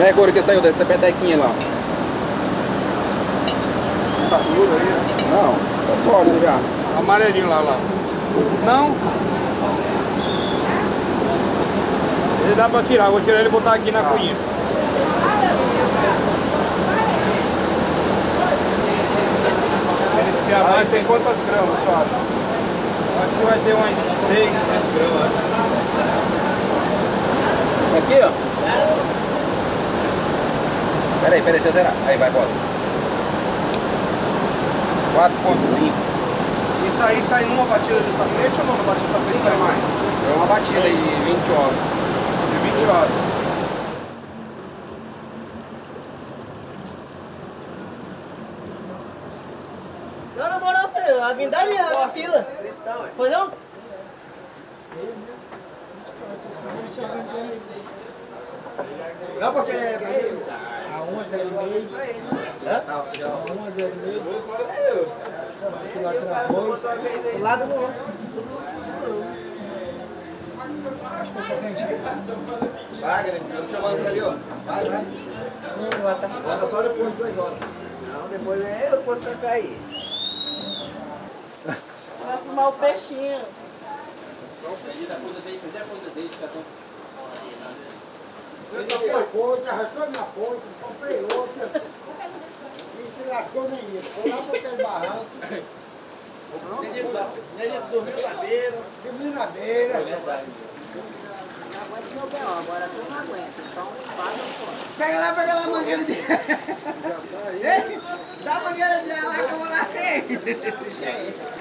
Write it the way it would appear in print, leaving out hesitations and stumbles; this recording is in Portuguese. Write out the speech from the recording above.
Né, couro que saiu dessa petequinha lá? Tá duro aí, né? Não, tá sólido já. Amarelinho lá. Não. Ele dá pra tirar, vou tirar ele e botar aqui na cozinha. Mas tem quantas gramas, sabe? Acho que vai ter umas 6, 7 gramas. Aqui, ó. Pera aí, deixa eu zerar. Aí, vai, bota. 4,5. Isso aí sai numa batida de tapete ou numa batida de tapete sai mais? É uma batida de 20 horas. De 20 horas. A vindade é a fila. Foi não? Não, porque é... A 11 é meio. Hã? A 11 é meio. Aqui lá travou. Do lado do outro. Acho que é pra frente. Vai, Grêmio. Estamos chamando pra ali, ó. Vai. Lá tá. Bota só depois de 2 horas. Não, depois eu posso sacar aí. Vai fumar o peixinho. Só o peixe da ponta dele, até a ponta dele, fica tão. Eu toquei a ponta, arrastou minha ponta, comprei outra. E se lascou nenhuma. Foi lá para aquele barranco. Nenê dormiu na beira. Dormiu na beira. É verdade. Não aguento meu peão, agora tu não aguenta. Então, faz um ponto. Pega lá a mangueira de. Dá a mangueira de lá que eu vou lá ter.